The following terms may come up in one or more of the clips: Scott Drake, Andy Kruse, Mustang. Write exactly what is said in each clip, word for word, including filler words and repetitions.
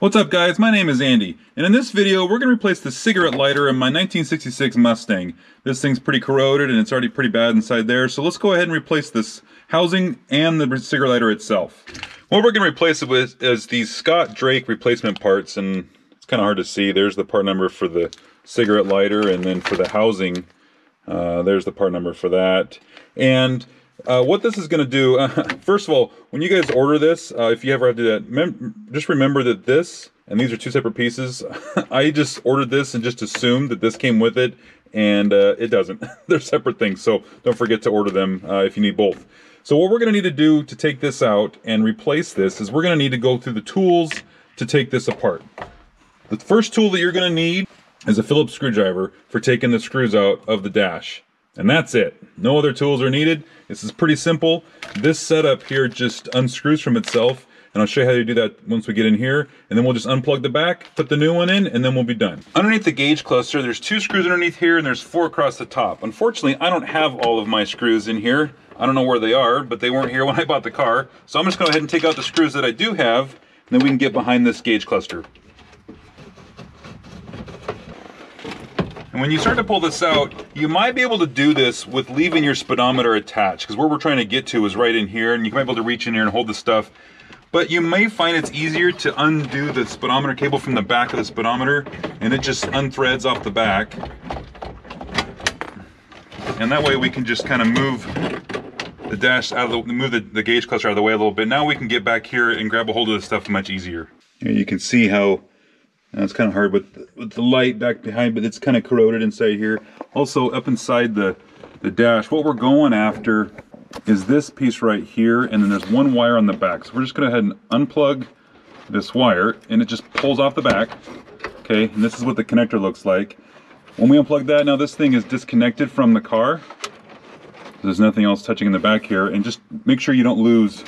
What's up guys, my name is Andy, and in this video we're going to replace the cigarette lighter in my nineteen sixty-six Mustang. This thing's pretty corroded and it's already pretty bad inside there, so let's go ahead and replace this housing and the cigarette lighter itself. What we're going to replace it with is these Scott Drake replacement parts, and it's kind of hard to see. There's the part number for the cigarette lighter, and then for the housing, uh, there's the part number for that. And Uh, what this is going to do, uh, first of all, when you guys order this, uh, if you ever have to do that, mem just remember that this, and these are two separate pieces. I just ordered this and just assumed that this came with it, and uh, it doesn't. They're separate things, so don't forget to order them uh, if you need both. So what we're going to need to do to take this out and replace this is we're going to need to go through the tools to take this apart. The first tool that you're going to need is a Phillips screwdriver for taking the screws out of the dash. And that's it. No other tools are needed. This is pretty simple. This setup here just unscrews from itself, and I'll show you how to do that once we get in here, and then we'll just unplug the back, put the new one in, and then we'll be done. Underneath the gauge cluster, there's two screws underneath here, and there's four across the top. Unfortunately, I don't have all of my screws in here. I don't know where they are, but they weren't here when I bought the car. So I'm just going to go ahead and take out the screws that I do have, and then we can get behind this gauge cluster. And when you start to pull this out, you might be able to do this with leaving your speedometer attached, because where we're trying to get to is right in here, and you might be able to reach in here and hold the stuff. But you may find it's easier to undo the speedometer cable from the back of the speedometer, and it just unthreads off the back. And that way we can just kind of move the dash out of the, move the, the gauge cluster out of the way a little bit. Now we can get back here and grab a hold of the stuff much easier. Here you can see how Now it's kind of hard with, with the light back behind, but it's kind of corroded inside here. Also up inside the, the dash, what we're going after is this piece right here, and then there's one wire on the back. So we're just going to go ahead and unplug this wire, and it just pulls off the back. Okay, and this is what the connector looks like. When we unplug that, now this thing is disconnected from the car. There's nothing else touching in the back here, and just make sure you don't lose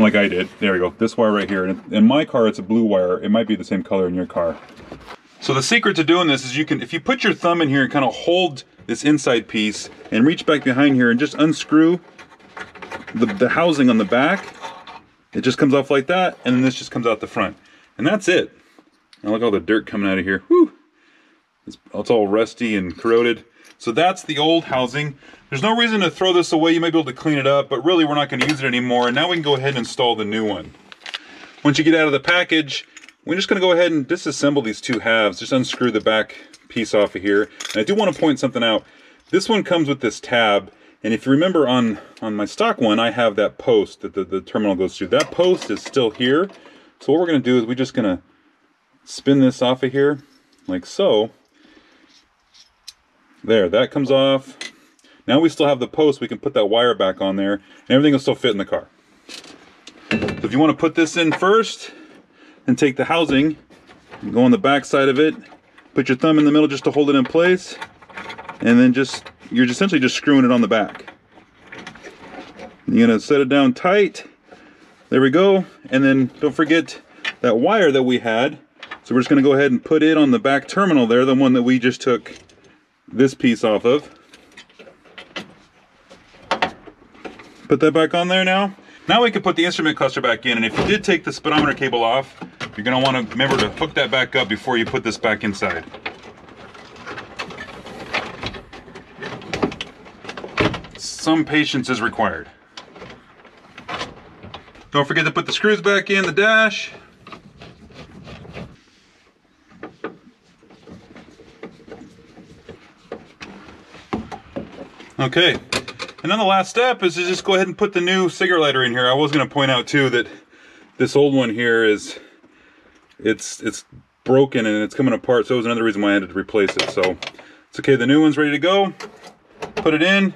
like I did. There we go, this wire right here. And in my car, it's a blue wire. It might be the same color in your car. So the secret to doing this is you can, if you put your thumb in here and kind of hold this inside piece and reach back behind here and just unscrew the, the housing on the back, it just comes off like that, and then this just comes out the front. And that's it. Now look at all the dirt coming out of here. Whew! It's, it's all rusty and corroded. So that's the old housing. There's no reason to throw this away. You might be able to clean it up, but really we're not going to use it anymore. And now we can go ahead and install the new one. Once you get out of the package, we're just going to go ahead and disassemble these two halves. Just unscrew the back piece off of here. And I do want to point something out. This one comes with this tab. And if you remember on, on my stock one, I have that post that the, the terminal goes through. That post is still here. So what we're going to do is we're just going to spin this off of here like so. There, that comes off. Now we still have the post, we can put that wire back on there, and everything will still fit in the car. So if you want to put this in first, and take the housing, and go on the back side of it, put your thumb in the middle just to hold it in place, and then just, you're essentially just screwing it on the back. And you're going to set it down tight, there we go, and then don't forget that wire that we had, so we're just going to go ahead and put it on the back terminal there, the one that we just took this piece off of. Put that back on there now. Now we can put the instrument cluster back in, and if you did take the speedometer cable off, you're gonna wanna remember to hook that back up before you put this back inside. Some patience is required. Don't forget to put the screws back in the dash. Okay, and then the last step is to just go ahead and put the new cigarette lighter in here. I was going to point out too that this old one here is, it's it's broken and it's coming apart, so it was another reason why I had to replace it. So it's okay, the new one's ready to go. Put it in,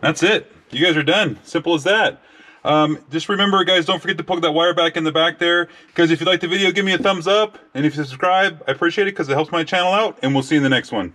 that's it. You guys are done, simple as that. Um, just remember guys, don't forget to plug that wire back in the back there. Guys, if you like the video, give me a thumbs up, and if you subscribe, I appreciate it because it helps my channel out, and we'll see you in the next one.